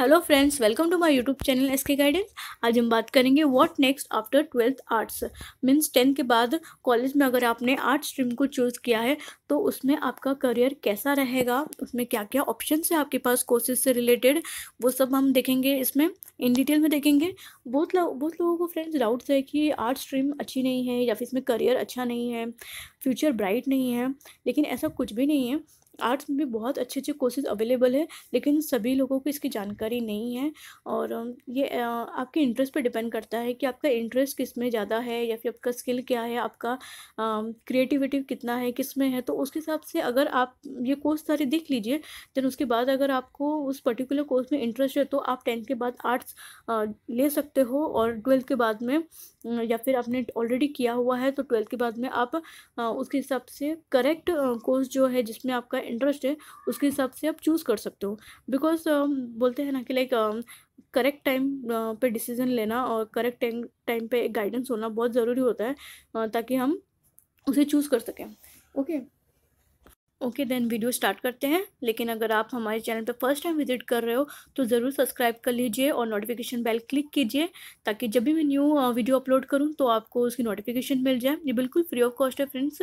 Hello friends, welcome to my YouTube channel S K guidance. आज हम बात करेंगे what next after twelfth arts. Means 10 के बाद कॉलेज में अगर आपने आर्ट स्ट्रीम को चूज़ किया है तो उसमें आपका करियर कैसा रहेगा, उसमें क्या क्या ऑप्शंस है आपके पास कोर्सेज से रिलेटेड, वो सब हम देखेंगे, इसमें इन डिटेल में देखेंगे। बहुत लोगों को फ्रेंड्स डाउट्स है कि आर्ट स्ट्रीम अच्छी नहीं है या फिर इसमें करियर अच्छा नहीं है, फ्यूचर ब्राइट नहीं है, लेकिन ऐसा कुछ भी नहीं है। आर्ट्स में भी बहुत अच्छे अच्छे कोर्सेज अवेलेबल है, लेकिन सभी लोगों को इसकी जानकारी नहीं है। और ये आपके इंटरेस्ट पे डिपेंड करता है कि आपका इंटरेस्ट किस में ज़्यादा है या फिर आपका स्किल क्या है, आपका क्रिएटिविटी कितना है, किस में है। तो उसके हिसाब से अगर आप ये कोर्स सारे देख लीजिए, देन उसके बाद अगर आपको उस पर्टिकुलर कोर्स में इंटरेस्ट है तो आप 10 के बाद आर्ट्स ले सकते हो, और 12 के बाद में या फिर आपने ऑलरेडी किया हुआ है तो 12 के बाद में आप उसके हिसाब से करेक्ट कोर्स जो है जिसमें आपका इंटरेस्ट है उसके हिसाब से आप चूज़ कर सकते हो। बिकॉज बोलते हैं ना कि लाइक करेक्ट टाइम पे डिसीज़न लेना और करेक्ट टाइम पे गाइडेंस होना बहुत ज़रूरी होता है ताकि हम उसे चूज़ कर सकें। ओके देन वीडियो स्टार्ट करते हैं। लेकिन अगर आप हमारे चैनल पे फर्स्ट टाइम विजिट कर रहे हो तो ज़रूर सब्सक्राइब कर लीजिए और नोटिफिकेशन बेल क्लिक कीजिए ताकि जब भी मैं न्यू वीडियो अपलोड करूं तो आपको उसकी नोटिफिकेशन मिल जाए। ये बिल्कुल फ्री ऑफ कॉस्ट है फ्रेंड्स,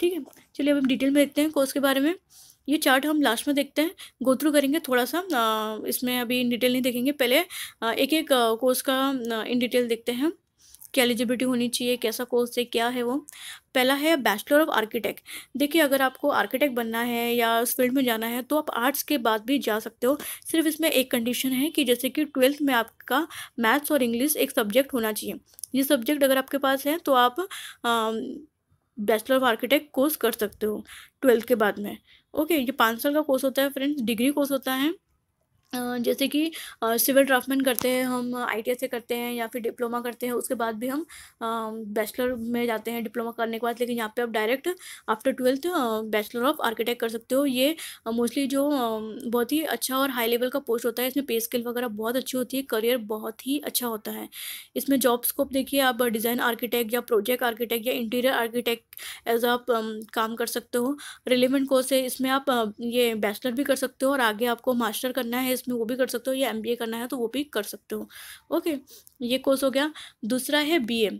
ठीक है। चलिए अब हम डिटेल में देखते हैं कोर्स के बारे में। ये चार्ट हम लास्ट में देखते हैं, गो थ्रू करेंगे थोड़ा सा, इसमें अभी इन डिटेल नहीं देखेंगे। पहले एक एक कोर्स का इन डिटेल देखते हैं कि एलिजिबिलिटी होनी चाहिए, कैसा कोर्स है, क्या है वो। पहला है बैचलर ऑफ आर्किटेक्ट। देखिए, अगर आपको आर्किटेक्ट बनना है या उस फील्ड में जाना है तो आप आर्ट्स के बाद भी जा सकते हो। सिर्फ इसमें एक कंडीशन है कि जैसे कि ट्वेल्थ में आपका मैथ्स और इंग्लिश एक सब्जेक्ट होना चाहिए। ये सब्जेक्ट अगर आपके पास है तो आप बैचलर ऑफ आर्किटेक्ट कोर्स कर सकते हो ट्वेल्थ के बाद में। ओके, ये 5 साल का कोर्स होता है फ्रेंड्स, डिग्री कोर्स होता है। जैसे कि सिविल ड्राफ्टमैन करते हैं हम, I.T.I. से करते हैं या फिर डिप्लोमा करते हैं, उसके बाद भी हम बैचलर में जाते हैं डिप्लोमा करने के बाद। लेकिन यहाँ पे आप direct after twelfth bachelor of architect कर सकते हो। ये मोस्टली जो बहुत ही अच्छा और हाई लेवल का पोस्ट होता है, इसमें पे स्किल वगैरह बहुत अच्छी होती है, करियर बहुत ही अच्छा होता है। इसमें जॉब स्कोप देखिए, आप डिज़ाइन आर्किटेक्ट या प्रोजेक्ट आर्किटेक्ट या इंटीरियर आर्किटेक्ट एज आप काम कर सकते हो। रिलेवेंट कोर्स है, इसमें आप ये बैचलर भी कर सकते हो और आगे आपको मास्टर करना है इसमें वो भी कर सकते हो, या M.B.A. करना है तो वो भी कर सकते हो। ओके, ये कोर्स हो गया। दूसरा है B.A.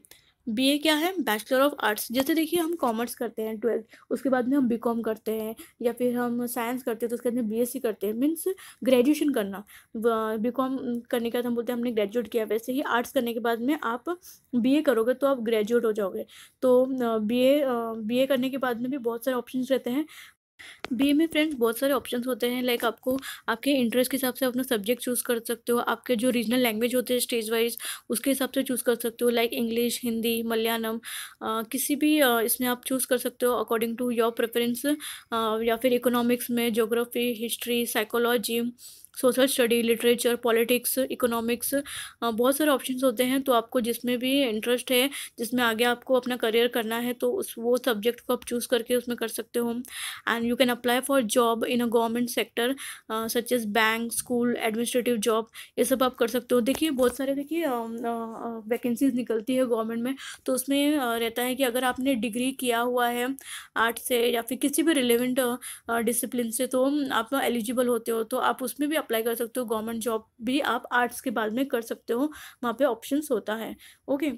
B.A. क्या है? Bachelor of arts. जैसे देखिए, हम कॉमर्स करते हैं ट्वेल्थ, उसके बाद में हम B.Com करते हैं या फिर हम साइंस करते हैं तो उसके बाद में B.Sc करते हैं, मीन्स ग्रेजुएशन करना। B.Com करने के बाद हम बोलते हैं हमने ग्रेजुएट किया, वैसे ही आर्ट्स करने के बाद में आप B.A. करोगे तो आप ग्रेजुएट हो जाओगे। तो B.A. करने के बाद में भी बहुत सारे ऑप्शन रहते हैं। B.A. में फ्रेंड्स बहुत सारे ऑप्शंस होते हैं, लाइक आपको आपके इंटरेस्ट के हिसाब से अपना सब्जेक्ट चूज़ कर सकते हो। आपके जो रीजनल लैंग्वेज होते हैं स्टेज वाइज उसके हिसाब से चूज़ कर सकते हो, लाइक इंग्लिश, हिंदी, मलयालम, किसी भी इसमें आप चूज़ कर सकते हो अकॉर्डिंग टू योर प्रेफरेंस। या फिर इकोनॉमिक्स में geography, history, psychology, social study, literature, politics, economics, बहुत सारे ऑप्शंस होते हैं। तो आपको जिसमें भी इंटरेस्ट है, जिसमें आगे आपको अपना करियर करना है तो उस वो सब्जेक्ट को आप चूज़ करके उसमें कर सकते हो। And you can apply for job in a government sector such as bank, school, administrative job, ये सब आप कर सकते हो। देखिए, बहुत सारे देखिए वैकेंसीज निकलती है गवर्नमेंट में, तो उसमें रहता है कि अगर आपने डिग्री किया हुआ है आर्ट से या फिर किसी भी रिलेवेंट डिसिप्लिन से तो आप एलिजिबल होते हो, तो आप उसमें भी अप्लाई कर सकते हो। गवर्नमेंट जॉब भी आप आर्ट्स के बाद में कर सकते हो, वहाँ पे ऑप्शंस होता है। ओके,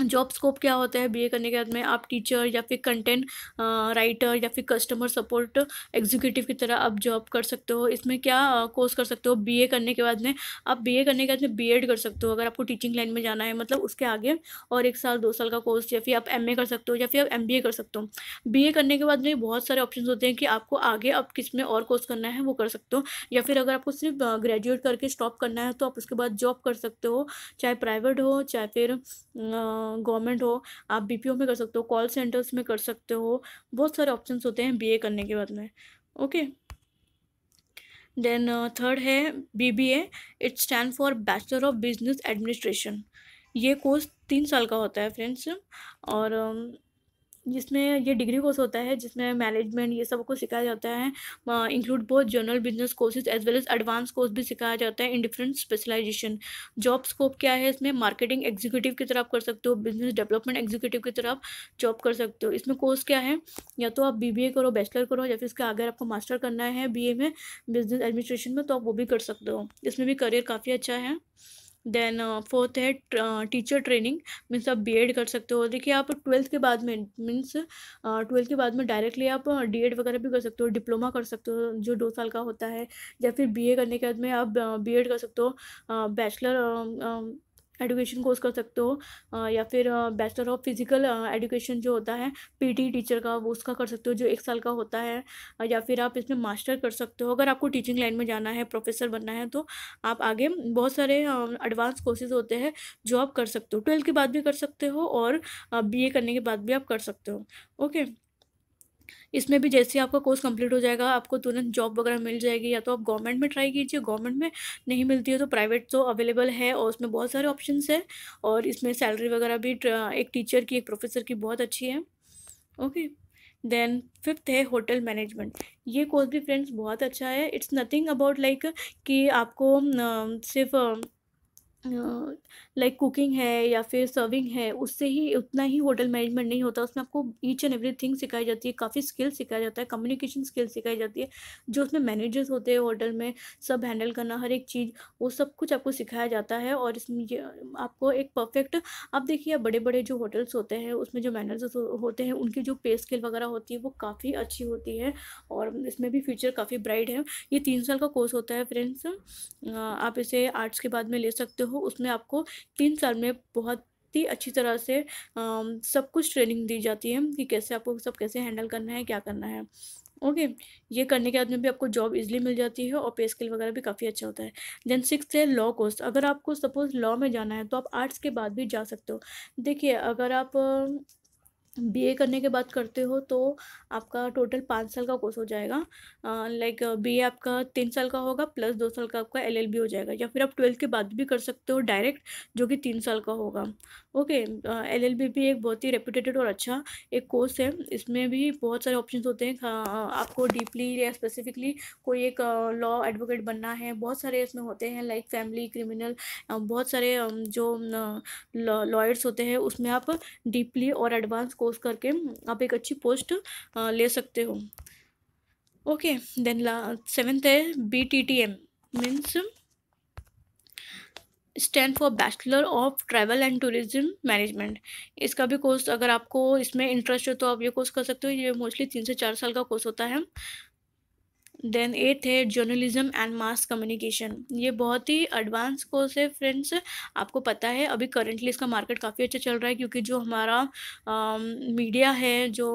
जॉब स्कोप क्या होता है? B.A. करने के बाद में आप टीचर या फिर कंटेंट राइटर या फिर कस्टमर सपोर्ट एग्जीक्यूटिव की तरह आप जॉब कर सकते हो। इसमें क्या कोर्स कर सकते हो? B.A. करने के बाद में आप B.Ed कर सकते हो अगर आपको टीचिंग लाइन में जाना है, मतलब उसके आगे और 1 साल 2 साल का कोर्स, या फिर आप M.A. कर सकते हो या फिर आप M.B.A. कर सकते हो। B.A. करने के बाद में बहुत सारे ऑप्शन होते हैं कि आपको आगे अब किस में और कोर्स करना है वो कर सकते हो, या फिर अगर आपको सिर्फ ग्रेजुएट करके स्टॉप करना है तो आप उसके बाद जॉब कर सकते हो, चाहे प्राइवेट हो चाहे फिर गवर्नमेंट हो। आप B.P.O. में कर सकते हो, कॉल सेंटर्स में कर सकते हो, बहुत सारे ऑप्शंस होते हैं B.A. करने के बाद में। ओके, देन थर्ड है B.B.A. It stand for bachelor of business administration. ये कोर्स 3 साल का होता है फ्रेंड्स, और जिसमें ये डिग्री कोर्स होता है जिसमें मैनेजमेंट ये सब को सिखाया जाता है, include both general business courses as well as advance course भी सिखाया जाता है in different specialisation. Job scope क्या है इसमें, मार्केटिंग एग्जीक्यूटिव की तरह आप कर सकते हो, बिजनेस डेवलपमेंट एग्जीक्यूटिव की तरह आप जॉब कर सकते हो। इसमें कोर्स क्या है, या तो आप BBA करो, बैचलर करो, या फिर इसके आगे आपको मास्टर करना है BA में बिजनेस एडमिनिस्ट्रेशन में तो आप वो भी कर सकते हो। इसमें भी करियर काफ़ी अच्छा है। देन फोर्थ है टीचर ट्रेनिंग, मीन्स आप B.Ed कर सकते हो। देखिए आप ट्वेल्थ के बाद में मीन्स ट्वेल्थ के बाद में डायरेक्टली आप D.Ed वगैरह भी कर सकते हो, डिप्लोमा कर सकते हो जो 2 साल का होता है, या फिर BA करने के बाद में आप B.Ed कर सकते हो, बैचलर एडुकेशन कोर्स कर सकते हो, या फिर बैचलर ऑफ फिजिकल एडुकेशन जो होता है PT टीचर का वो उसका कर सकते हो जो 1 साल का होता है, या फिर आप इसमें मास्टर कर सकते हो। अगर आपको टीचिंग लाइन में जाना है, प्रोफेसर बनना है तो आप आगे बहुत सारे एडवांस कोर्सेज होते हैं जो आप कर सकते हो, 12th के बाद भी कर सकते हो और BA करने के बाद भी आप कर सकते हो। ओके, इसमें भी जैसे आपका कोर्स कंप्लीट हो जाएगा आपको तुरंत जॉब वगैरह मिल जाएगी, या तो आप गवर्नमेंट में ट्राई कीजिए, गवर्नमेंट में नहीं मिलती है तो प्राइवेट तो अवेलेबल है और उसमें बहुत सारे ऑप्शंस हैं और इसमें सैलरी वगैरह भी एक टीचर की एक प्रोफेसर की बहुत अच्छी है। ओके, देन फिफ्थ है होटल मैनेजमेंट। ये कोर्स भी फ्रेंड्स बहुत अच्छा है। इट्स नथिंग अबाउट लाइक कि आपको सिर्फ लाइक कुकिंग है या फिर सर्विंग है उससे ही उतना ही होटल मैनेजमेंट नहीं होता, उसमें आपको ईच एंड एवरी थिंग सिखाई जाती है, काफ़ी स्किल सिखाया जाता है, कम्युनिकेशन स्किल सिखाई जाती है, जो उसमें मैनेजर्स होते हैं होटल में सब हैंडल करना हर एक चीज़ वो सब कुछ आपको सिखाया जाता है। और इसमें आपको एक परफेक्ट आप देखिए बड़े बड़े जो होटल्स होते हैं उसमें जो मैनेजर्स होते हैं उनकी जो पे स्किल वगैरह होती है वो काफ़ी अच्छी होती है और इसमें भी फ्यूचर काफ़ी ब्राइट है। ये 3 साल का कोर्स होता है फ्रेंड्स, आप इसे आर्ट्स के बाद में ले सकते हो। उसमें आपको 3 साल में बहुत ही अच्छी तरह से सब कुछ ट्रेनिंग दी जाती है कि कैसे आपको सब कैसे हैंडल करना है, क्या करना है। ओके, ये करने के बाद में भी आपको जॉब इजीली मिल जाती है और पे स्किल वगैरह भी काफ़ी अच्छा होता है। देन 6th है लॉ कोर्स। अगर आपको सपोज लॉ में जाना है तो आप आर्ट्स के बाद भी जा सकते हो। देखिए अगर आप BA करने के बाद करते हो तो आपका टोटल 5 साल का कोर्स हो जाएगा, लाइक BA आपका 3 साल का होगा प्लस 2 साल का आपका LLB हो जाएगा, या फिर आप 12th के बाद भी कर सकते हो डायरेक्ट जो कि 3 साल का होगा। ओके, LLB भी एक बहुत ही रेप्यूटेड और अच्छा एक कोर्स है, इसमें भी बहुत सारे ऑप्शंस होते हैं, आपको डीपली या स्पेसिफिकली कोई एक लॉ एडवोकेट बनना है, बहुत सारे इसमें होते हैं लाइक फैमिली क्रिमिनल, बहुत सारे जो लॉयर्स होते हैं उसमें आप डीपली और एडवांस कोर्स करके आप एक अच्छी पोस्ट ले सकते हो। ओके, देन 7th है BTTM means stand for bachelor of travel and tourism management. इसका भी कोर्स अगर आपको इसमें इंटरेस्ट हो तो आप ये कोर्स कर सकते हो। ये मोस्टली 3 से 4 साल का कोर्स होता है। देन 8th है जर्नलिज्म एंड मास कम्युनिकेशन। ये बहुत ही एडवांस कोर्स है फ्रेंड्स, आपको पता है अभी करंटली इसका मार्केट काफ़ी अच्छा चल रहा है क्योंकि जो हमारा मीडिया है जो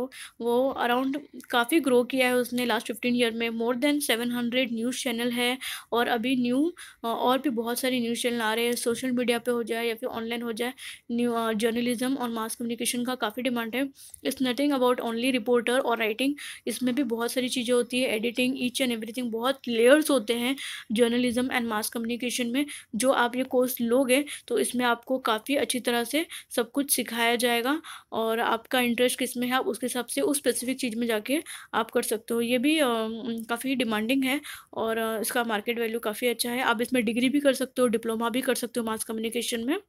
वो अराउंड काफ़ी ग्रो किया है उसने लास्ट 15 ईयर में, मोर देन 700 न्यूज़ चैनल है और अभी न्यू और भी बहुत सारे न्यूज़ चैनल आ रहे हैं, सोशल मीडिया पे हो जाए या फिर ऑनलाइन हो जाए, न्यू जर्नलिज्म और मास कम्युनिकेशन का काफ़ी डिमांड है। It's nothing about only reporter और राइटिंग, इसमें भी बहुत सारी चीज़ें होती है, एडिटिंग एंड एवरीथिंग, बहुत लेयर्स होते हैं जर्नलिज्म एंड मास कम्युनिकेशन में। जो आप ये कोर्स लोगे तो इसमें आपको काफ़ी अच्छी तरह से सब कुछ सिखाया जाएगा और आपका इंटरेस्ट किस में है आप उसके हिसाब से उस स्पेसिफिक चीज़ में जाके आप कर सकते हो। ये भी काफ़ी डिमांडिंग है और इसका मार्केट वैल्यू काफ़ी अच्छा है। आप इसमें डिग्री भी कर सकते हो, डिप्लोमा भी कर सकते हो मास कम्युनिकेशन में,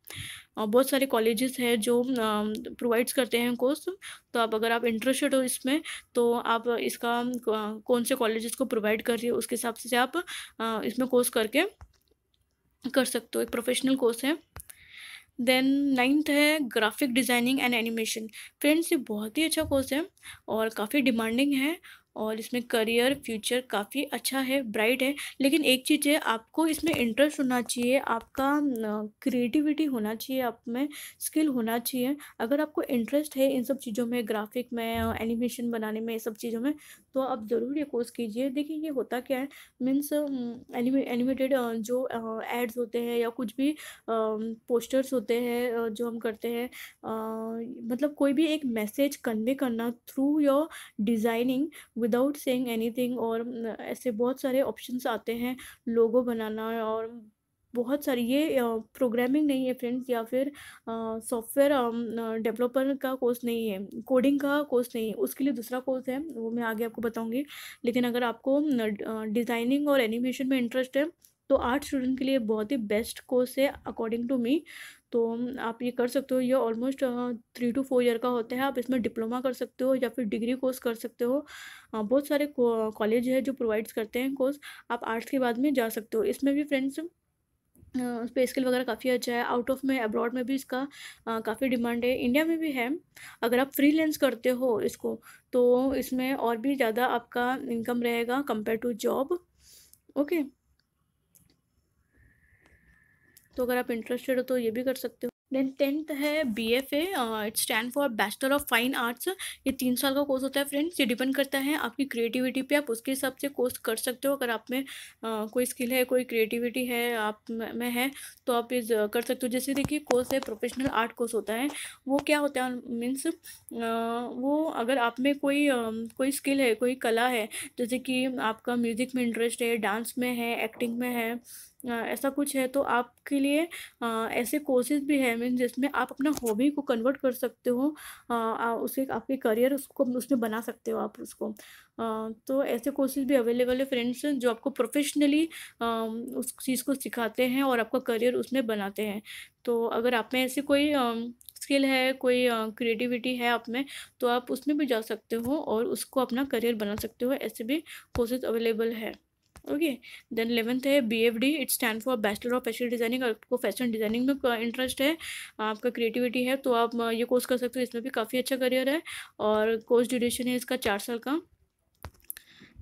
बहुत सारे कॉलेजेस हैं जो प्रोवाइड्स करते हैं कोर्स, तो आप अगर आप इंटरेस्टेड हो इसमें तो आप इसका कौन से कॉलेजेस को प्रोवाइड कर रही है उसके हिसाब से आप इसमें कोर्स करके कर सकते हो, एक प्रोफेशनल कोर्स है। देन 9th है graphic designing and animation. Friends ये बहुत ही अच्छा कोर्स है और काफ़ी डिमांडिंग है और इसमें करियर फ्यूचर काफ़ी अच्छा है, ब्राइट है, लेकिन एक चीज़ है आपको इसमें इंटरेस्ट होना चाहिए, आपका क्रिएटिविटी होना चाहिए, आप में स्किल होना चाहिए। अगर आपको इंटरेस्ट है इन सब चीज़ों में, ग्राफिक में, एनिमेशन बनाने में, ये सब चीज़ों में, तो आप ज़रूर ये कोर्स कीजिए। देखिए ये होता क्या है मीन्स एनिमेटेड जो एड्स होते हैं या कुछ भी पोस्टर्स होते हैं जो हम करते हैं, मतलब कोई भी एक मैसेज कन्वे करना through your designing without saying anything, और ऐसे बहुत सारे ऑप्शंस आते हैं, लोगो बनाना और बहुत सारी ये प्रोग्रामिंग नहीं है फ्रेंड्स, या फिर सॉफ्टवेयर डेवलपर का कोर्स नहीं है, कोडिंग का कोर्स नहीं है, उसके लिए दूसरा कोर्स है वो मैं आगे आपको बताऊंगी। लेकिन अगर आपको डिज़ाइनिंग और एनिमेशन में इंटरेस्ट है तो आर्ट स्टूडेंट के लिए बहुत ही बेस्ट कोर्स है अकॉर्डिंग टू मी। तो आप ये कर सकते हो, ये ऑलमोस्ट 3 to 4 ईयर का होता है। आप इसमें डिप्लोमा कर सकते हो या फिर डिग्री कोर्स कर सकते हो। बहुत सारे कॉलेज है जो प्रोवाइड्स करते हैं कोर्स, आप आर्ट्स के बाद में जा सकते हो। इसमें भी फ्रेंड्स पे स्केल वगैरह काफ़ी अच्छा है, आउट ऑफ में अब्रॉड में भी इसका काफ़ी डिमांड है, इंडिया में भी है। अगर आप फ्रीलांस करते हो इसको तो इसमें और भी ज़्यादा आपका इनकम रहेगा कंपेयर टू जॉब। ओके, तो अगर आप इंटरेस्टेड हो तो ये भी कर सकते हो। देन 10th है BFA, it stand for bachelor of fine arts. ये 3 साल का कोर्स होता है फ्रेंड्स। ये डिपेंड करता है आपकी क्रिएटिविटी पे, आप उसके हिसाब से कोर्स कर सकते हो। अगर आप में कोई स्किल है, कोई क्रिएटिविटी है आप में है तो आप ये कर सकते हो। जैसे देखिए कोर्स है प्रोफेशनल आर्ट कोर्स होता है, वो क्या होता है मीन्स वो अगर आप में कोई स्किल है, कोई कला है, जैसे कि आपका म्यूज़िक में इंटरेस्ट है, डांस में है, एक्टिंग में है, ऐसा कुछ है तो आपके लिए ऐसे कोर्सेज भी है मीन जिसमें आप अपना हॉबी को कन्वर्ट कर सकते हो, उसे आपके करियर उसको उसमें बना सकते हो आप उसको। तो ऐसे कोर्सेज भी अवेलेबल है फ्रेंड्स जो आपको प्रोफेशनली उस चीज़ को सिखाते हैं और आपका करियर उसमें बनाते हैं। तो अगर आप में ऐसे कोई स्किल है, कोई क्रिएटिविटी है आप में तो आप उसमें भी जा सकते हो और उसको अपना करियर बना सकते हो, ऐसे भी कोर्सेज अवेलेबल है। ओके, देन 11th है BFD, it stand for bachelor of fashion designing. आपको फैशन डिज़ाइनिंग में इंटरेस्ट है, आपका क्रिएटिविटी है तो आप ये कोर्स कर सकते हो, इसमें भी काफ़ी अच्छा करियर है और कोर्स ड्यूरेशन है इसका 4 साल का।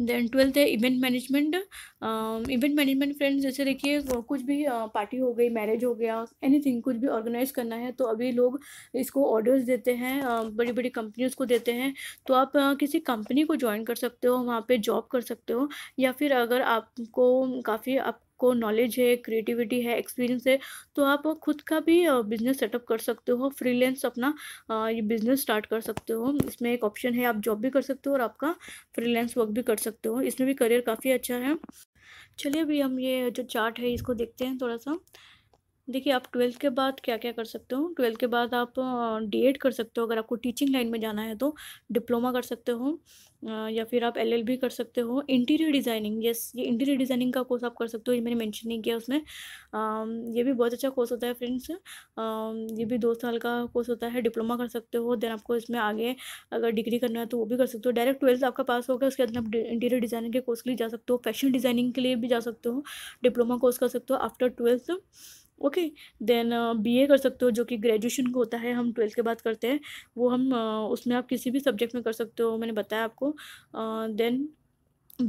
देन 12th है event management. Event management friends जैसे देखिए कुछ भी पार्टी हो गई, मैरिज हो गया, एनीथिंग कुछ भी ऑर्गेनाइज करना है तो अभी लोग इसको ऑर्डर्स देते हैं, बड़ी बड़ी कंपनीज को देते हैं। तो आप किसी कंपनी को ज्वाइन कर सकते हो, वहाँ पे जॉब कर सकते हो, या फिर अगर आपको काफ़ी आपको नॉलेज है, क्रिएटिविटी है, एक्सपीरियंस है तो आप खुद का भी बिजनेस सेटअप कर सकते हो, फ्रीलांस अपना ये बिजनेस स्टार्ट कर सकते हो। इसमें एक ऑप्शन है, आप जॉब भी कर सकते हो और आपका फ्रीलांस वर्क भी कर सकते हो, इसमें भी करियर काफ़ी अच्छा है। चलिए अभी हम ये जो चार्ट है इसको देखते हैं थोड़ा सा। देखिए आप 12th के बाद क्या क्या कर सकते हो। 12th के बाद आप D.Ed कर सकते हो, अगर आपको टीचिंग लाइन में जाना है तो डिप्लोमा कर सकते हो, या फिर आप LL.B. कर सकते हो। इंटीरियर डिज़ाइनिंग, यस ये इंटीरियर डिज़ाइनिंग का कोर्स आप कर सकते हो, ये मैंने मेंशन नहीं किया उसमें। ये भी बहुत अच्छा कोर्स होता है फ्रेंड्स, ये भी 2 साल का कोर्स होता है, डिप्लोमा कर सकते हो। देन आपको इसमें आगे अगर डिग्री करना है तो वो भी कर सकते हो। डायरेक्ट 12th आपका पास होगा, उसके बाद आप इंटीरियर डिज़ाइनिंग के कोर्स के लिए जा सकते हो, फैशन डिज़ाइनिंग के लिए भी जा सकते हो, डिप्लोमा कोर्स कर सकते हो after 12th। Okay, then BA कर सकते हो जो कि ग्रेजुएशन को होता है, हम 12th के बाद करते हैं वो हम उसमें आप किसी भी सब्जेक्ट में कर सकते हो, मैंने बताया आपको। देन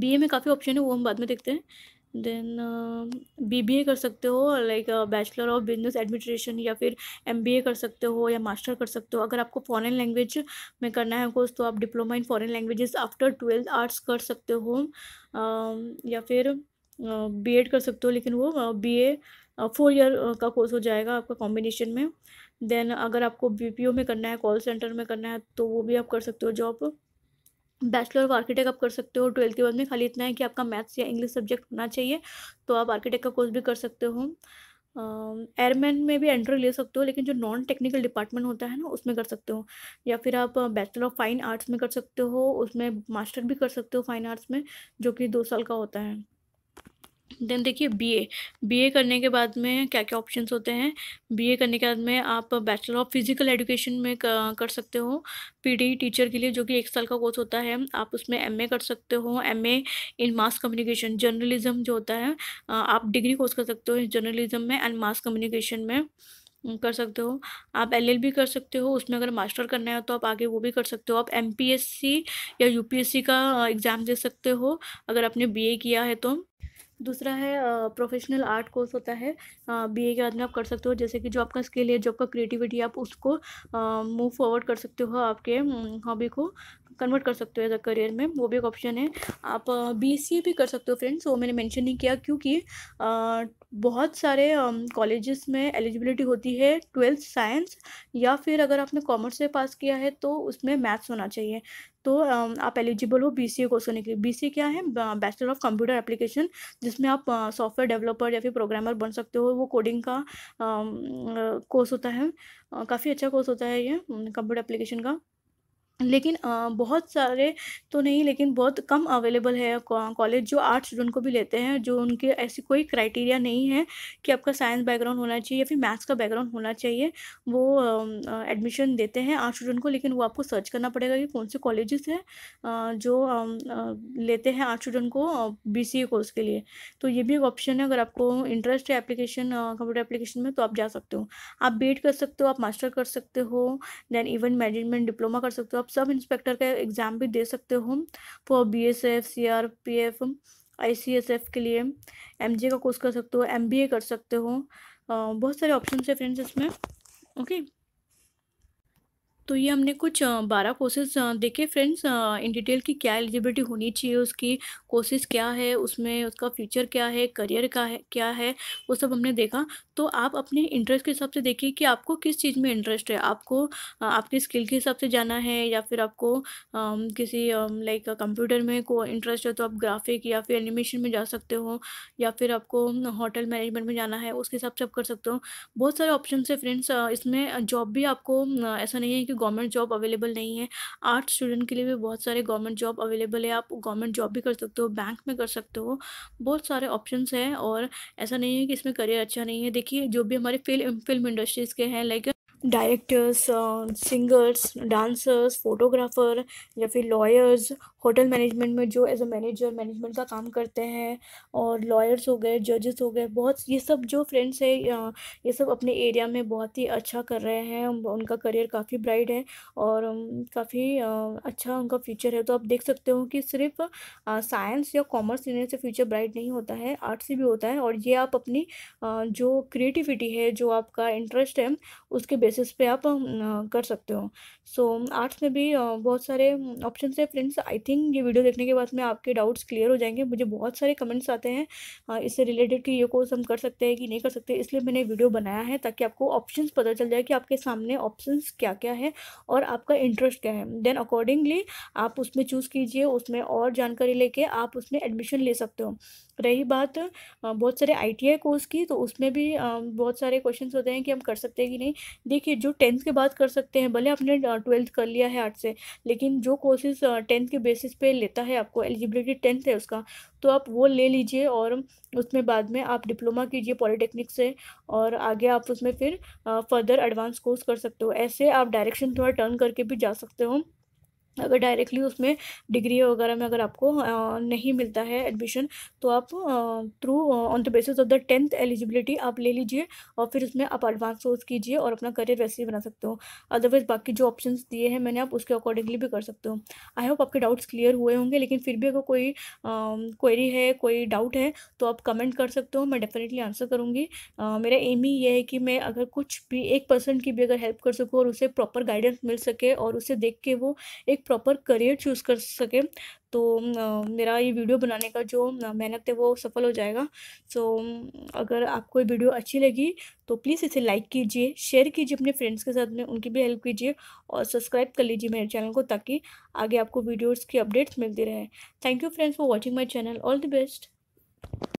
BA में काफ़ी ऑप्शन है, वो हम बाद में देखते हैं। देन BBA कर सकते हो, like bachelor of business administration, या फिर MBA कर सकते हो या मास्टर कर सकते हो। अगर आपको फॉरेन लैंग्वेज में करना है कोर्स तो आप diploma in foreign languages after 12th arts कर सकते हो, या फिर B.Ed कर सकते हो, लेकिन वो BA 4 ईयर का कोर्स हो जाएगा आपका कॉम्बिनेशन में। देन अगर आपको BPO में करना है, कॉल सेंटर में करना है तो वो भी आप कर सकते हो जॉब। बैचलर ऑफ आर्किटेक्ट आप कर सकते हो 12th के बाद में, खाली इतना है कि आपका मैथ्स या इंग्लिश सब्जेक्ट होना चाहिए तो आप आर्किटेक्ट का कोर्स भी कर सकते हो। एयरमैन में भी एंट्री ले सकते हो, लेकिन जो नॉन टेक्निकल डिपार्टमेंट होता है ना उसमें कर सकते हो, या फिर आप बैचलर ऑफ फाइन आर्ट्स में कर सकते हो, उसमें मास्टर भी कर सकते हो फाइन आर्ट्स में जो कि 2 साल का होता है। देन देखिए BA करने के बाद में क्या क्या ऑप्शंस होते हैं। BA करने के बाद में आप बैचलर ऑफ फिजिकल एजुकेशन में कर सकते हो, PD टीचर के लिए जो कि 1 साल का कोर्स होता है, आप उसमें MA कर सकते हो, MA in mass communication. Journalism जो होता है आप डिग्री कोर्स कर सकते हो जर्नलिज्म में एंड मास कम्युनिकेशन में कर सकते हो। आप LL.B. कर सकते हो, उसमें अगर मास्टर करना है तो आप आगे वो भी कर सकते हो। आप M.P.SC या U.P.SC का एग्ज़ाम दे सकते हो अगर आपने BA किया है तो। दूसरा है प्रोफेशनल आर्ट कोर्स होता है, BA के बाद में आप कर सकते हो, जैसे कि जो आपका स्किल है, जो आपका क्रिएटिविटी, आप उसको मूव फॉरवर्ड कर सकते हो, आपके हॉबी को कन्वर्ट कर सकते हो एज अ करियर में, वो भी एक ऑप्शन है। आप B.Sc भी कर सकते हो फ्रेंड्स, वो मैंने मेंशन नहीं किया क्योंकि बहुत सारे कॉलेजेस में एलिजिबिलिटी होती है 12th साइंस, या फिर अगर आपने कॉमर्स से पास किया है तो उसमें मैथ्स होना चाहिए, तो आप एलिजिबल हो BCA कोर्स करने के लिए। BCA क्या है, बैचलर ऑफ कंप्यूटर एप्लीकेशन, जिसमें आप सॉफ्टवेयर डेवलपर या फिर प्रोग्रामर बन सकते हो। वो कोडिंग का कोर्स होता है, काफ़ी अच्छा कोर्स होता है ये कंप्यूटर एप्लीकेशन का। लेकिन बहुत सारे तो नहीं, लेकिन बहुत कम अवेलेबल है कॉलेज जो आर्ट स्टूडेंट को भी लेते हैं, जो उनके ऐसी कोई क्राइटेरिया नहीं है कि आपका साइंस बैकग्राउंड होना चाहिए या फिर मैथ्स का बैकग्राउंड होना चाहिए। वो एडमिशन देते हैं आर्ट स्टूडेंट को, लेकिन वो आपको सर्च करना पड़ेगा कि कौन से कॉलेजेस हैं जो लेते हैं आर्ट स्टूडेंट को BCA कोर्स के लिए। तो ये भी एक ऑप्शन है, अगर आपको इंटरेस्ट है एप्लीकेशन कंप्यूटर एप्लीकेशन में तो आप जा सकते हो। आप B.Ed कर सकते हो, आप मास्टर कर सकते हो, देन इवेंट मैनेजमेंट डिप्लोमा कर सकते हो, सब इंस्पेक्टर का एग्ज़ाम भी दे सकते हो फॉर BSF, CRPF, ICSF के लिए। MJ का कोर्स कर सकते हो, MBA कर सकते हो। बहुत सारे ऑप्शन है फ्रेंड्स इसमें। ओके, तो ये हमने कुछ 12 कोर्सेज देखे फ्रेंड्स इन डिटेल की क्या एलिजिबिलिटी होनी चाहिए, उसकी कोर्सेज क्या है, उसमें उसका फ्यूचर क्या है, करियर का है क्या है, वो सब हमने देखा। तो आप अपने इंटरेस्ट के हिसाब से देखिए कि आपको किस चीज़ में इंटरेस्ट है। आपको आपकी स्किल के हिसाब से जाना है, या फिर आपको किसी लाइक कंप्यूटर में को इंटरेस्ट है तो आप ग्राफिक या फिर एनिमेशन में जा सकते हो, या फिर आपको होटल मैनेजमेंट में जाना है उसके हिसाब से आप कर सकते हो। बहुत सारे ऑप्शन है फ्रेंड्स इसमें। जॉब भी आपको ऐसा नहीं है कि गवर्नमेंट जॉब अवेलेबल नहीं है, आर्ट स्टूडेंट के लिए भी बहुत सारे गवर्नमेंट जॉब अवेलेबल है। आप गवर्नमेंट जॉब भी कर सकते हो, बैंक में कर सकते हो, बहुत सारे ऑप्शंस हैं। और ऐसा नहीं है कि इसमें करियर अच्छा नहीं है। देखिए जो भी हमारे फिल्म इंडस्ट्रीज़ के हैं, like directors, singers, dancers, photographer या फिर लॉयर्स, होटल मैनेजमेंट में जो एज अ मैनेजर मैनेजमेंट का काम करते हैं, और लॉयर्स हो गए, जजेस हो गए, बहुत ये सब जो फ्रेंड्स है ये सब अपने एरिया में बहुत ही अच्छा कर रहे हैं। उनका करियर काफ़ी ब्राइट है और काफ़ी अच्छा उनका फ्यूचर है। तो आप देख सकते हो कि सिर्फ साइंस या कॉमर्स लेने से फ्यूचर ब्राइट नहीं होता है, आर्ट से भी होता है। और ये आप अपनी जो क्रिएटिविटी है, जो आपका इंटरेस्ट है, उसके बेसिस पे आप कर सकते हो। सो आर्ट्स में भी बहुत सारे ऑप्शन है फ्रेंड्स। आई थिंक ये वीडियो देखने के बाद में आपके डाउट्स क्लियर हो जाएंगे। मुझे बहुत सारे कमेंट्स आते हैं इससे रिलेटेड कि ये कोर्स हम कर सकते हैं कि नहीं कर सकते, इसलिए मैंने वीडियो बनाया है ताकि आपको ऑप्शंस पता चल जाए कि आपके सामने ऑप्शंस क्या क्या है और आपका इंटरेस्ट क्या है। देन अकॉर्डिंगली आप उसमें चूज़ कीजिए, उसमें और जानकारी लेके आप उसमें एडमिशन ले सकते हो। रही बात बहुत सारे ITI कोर्स की, तो उसमें भी बहुत सारे क्वेश्चंस होते हैं कि हम कर सकते हैं कि नहीं। देखिए जो 10th के बाद कर सकते हैं, भले आपने 12th कर लिया है आर्ट से, लेकिन जो कोर्सेज 10th के बेसिस पे लेता है, आपको एलिजिबिलिटी 10th है उसका, तो आप वो ले लीजिए। और उसमें बाद में आप डिप्लोमा कीजिए पॉलीटेक्निक से, और आगे आप उसमें फिर फर्दर एडवांस कोर्स कर सकते हो। ऐसे आप डायरेक्शन थोड़ा टर्न करके भी जा सकते हो। अगर डायरेक्टली उसमें डिग्री वगैरह में अगर आपको नहीं मिलता है एडमिशन, तो आप through on the basis of the 10th eligibility आप ले लीजिए, और फिर उसमें आप एडवांस कोर्स कीजिए और अपना करियर वैसे ही बना सकते हो। अदरवाइज़ बाकी जो ऑप्शंस दिए हैं मैंने, आप उसके अकॉर्डिंगली भी कर सकते हो। आई होप आपके डाउट्स क्लियर हुए होंगे, लेकिन फिर भी अगर कोई क्वेरी है, कोई डाउट है, तो आप कमेंट कर सकते हो, मैं डेफिनेटली आंसर करूँगी। मेरा एम ही ये है कि मैं अगर कुछ भी 1% की भी अगर हेल्प कर सकूँ और उसे प्रॉपर गाइडेंस मिल सके और उसे देख के वो एक प्रॉपर करियर चूज़ कर सके, तो मेरा ये वीडियो बनाने का जो मेहनत है वो सफल हो जाएगा। सो अगर आपको ये वीडियो अच्छी लगी तो प्लीज़ इसे लाइक कीजिए, शेयर कीजिए अपने फ्रेंड्स के साथ में, उनकी भी हेल्प कीजिए, और सब्सक्राइब कर लीजिए मेरे चैनल को ताकि आगे आपको वीडियोज़ की अपडेट्स मिलती रहे। Thank you friends for watching my channel. All the best.